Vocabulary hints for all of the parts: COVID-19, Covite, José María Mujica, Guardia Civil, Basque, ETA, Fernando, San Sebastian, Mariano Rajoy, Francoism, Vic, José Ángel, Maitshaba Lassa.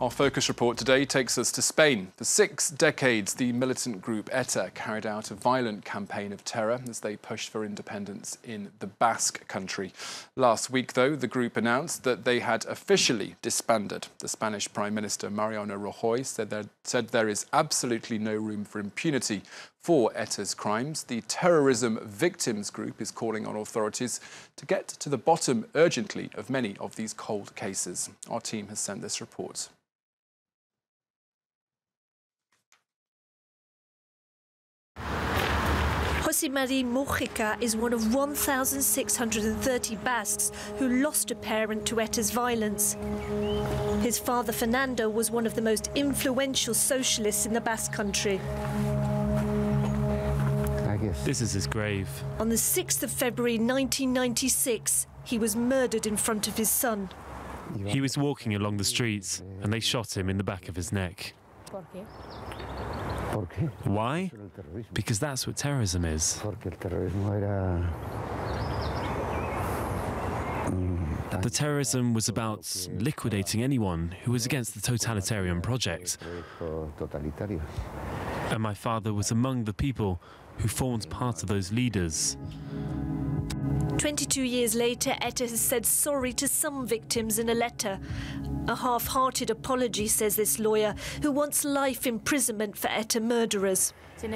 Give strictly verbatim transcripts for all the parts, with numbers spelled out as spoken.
Our focus report today takes us to Spain. For six decades, the militant group E T A carried out a violent campaign of terror as they pushed for independence in the Basque country. Last week, though, the group announced that they had officially disbanded. The Spanish Prime Minister, Mariano Rajoy, said there, said there is absolutely no room for impunity for E T A's crimes. The terrorism victims group is calling on authorities to get to the bottom urgently of many of these cold cases. Our team has sent this report. José María Mujica is one of one thousand six hundred thirty Basques who lost a parent to E T A's violence. His father, Fernando, was one of the most influential socialists in the Basque country. This is his grave. On the sixth of February nineteen ninety-six, he was murdered in front of his son. He was walking along the streets and they shot him in the back of his neck. Why? Because that's what terrorism is. The terrorism was about liquidating anyone who was against the totalitarian project. And my father was among the people who formed part of those leaders. twenty-two years later, E T A has said sorry to some victims in a letter. A half-hearted apology, says this lawyer, who wants life imprisonment for E T A murderers. Do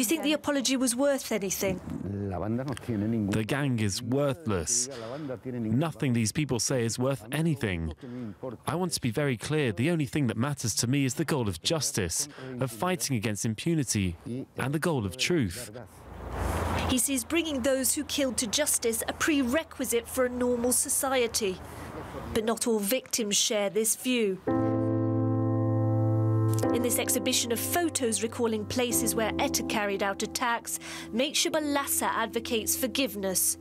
you think the apology was worth anything? The gang is worthless. Nothing these people say is worth anything. I want to be very clear, the only thing that matters to me is the goal of justice, of fighting against impunity, and the goal of truth. He sees bringing those who killed to justice a prerequisite for a normal society. But not all victims share this view. In this exhibition of photos recalling places where E T A carried out attacks, Maitshaba Lassa advocates forgiveness.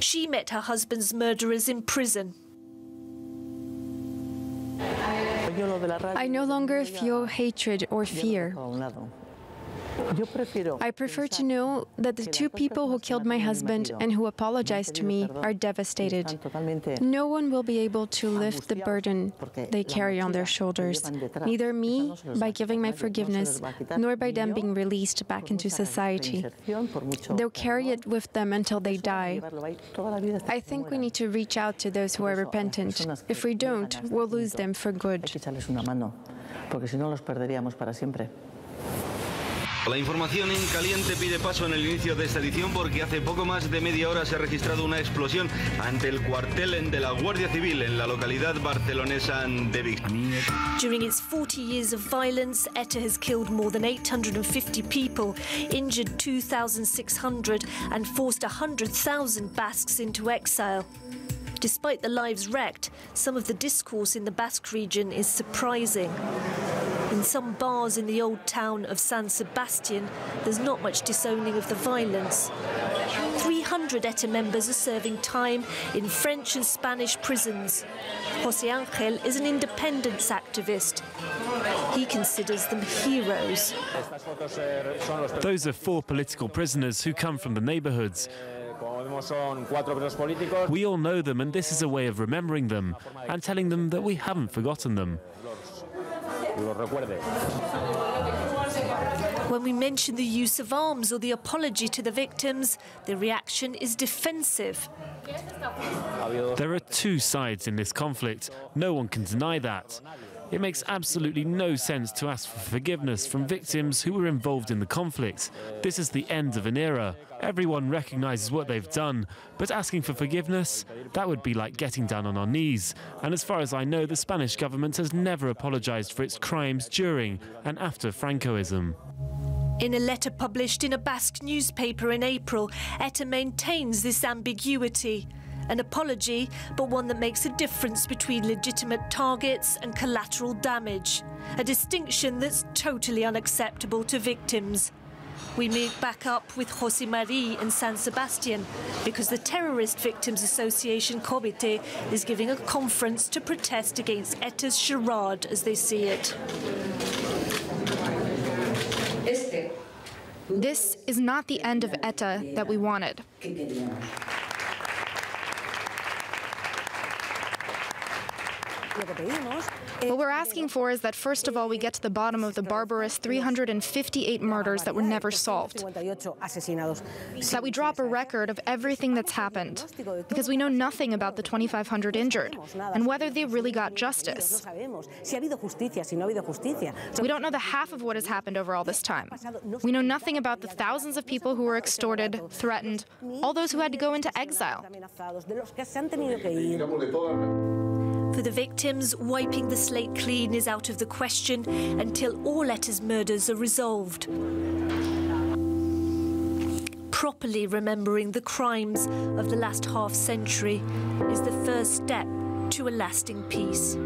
She met her husband's murderers in prison. I no longer feel hatred or fear. I prefer to know that the two people who killed my husband and who apologized to me are devastated. No one will be able to lift the burden they carry on their shoulders, neither me by giving my forgiveness, nor by them being released back into society. They'll carry it with them until they die. I think we need to reach out to those who are repentant. If we don't, we'll lose them for good. La información en caliente pide paso en el inicio de esta edición porque hace poco más de media hora se ha registrado una explosión ante el cuartel de la Guardia Civil en la localidad barcelonesa de Vic. During its forty years of violence, E T A has killed more than eight hundred fifty people, injured two thousand six hundred and forced one hundred thousand Basques into exile. Despite the lives wrecked, some of the discourse in the Basque region is surprising. In some bars in the old town of San Sebastian, there's not much disowning of the violence. three hundred E T A members are serving time in French and Spanish prisons. José Ángel is an independence activist. He considers them heroes. Those are four political prisoners who come from the neighborhoods. We all know them, and this is a way of remembering them and telling them that we haven't forgotten them. When we mention the use of arms or the apology to the victims, the reaction is defensive. There are two sides in this conflict. No one can deny that. It makes absolutely no sense to ask for forgiveness from victims who were involved in the conflict. This is the end of an era. Everyone recognizes what they've done, but asking for forgiveness, that would be like getting down on our knees. And as far as I know, the Spanish government has never apologized for its crimes during and after Francoism. In a letter published in a Basque newspaper in April, E T A maintains this ambiguity. An apology, but one that makes a difference between legitimate targets and collateral damage. A distinction that's totally unacceptable to victims. We meet back up with José María in San Sebastian because the terrorist victims association Covite is giving a conference to protest against E T A's charade as they see it. This is not the end of E T A that we wanted. What we're asking for is that, first of all, we get to the bottom of the barbarous three hundred fifty-eight murders that were never solved, that we drop a record of everything that's happened, because we know nothing about the twenty-five hundred injured and whether they really got justice. We don't know the half of what has happened over all this time. We know nothing about the thousands of people who were extorted, threatened, all those who had to go into exile. For the victims, wiping the slate clean is out of the question until all ETA's murders are resolved. Properly remembering the crimes of the last half century is the first step to a lasting peace.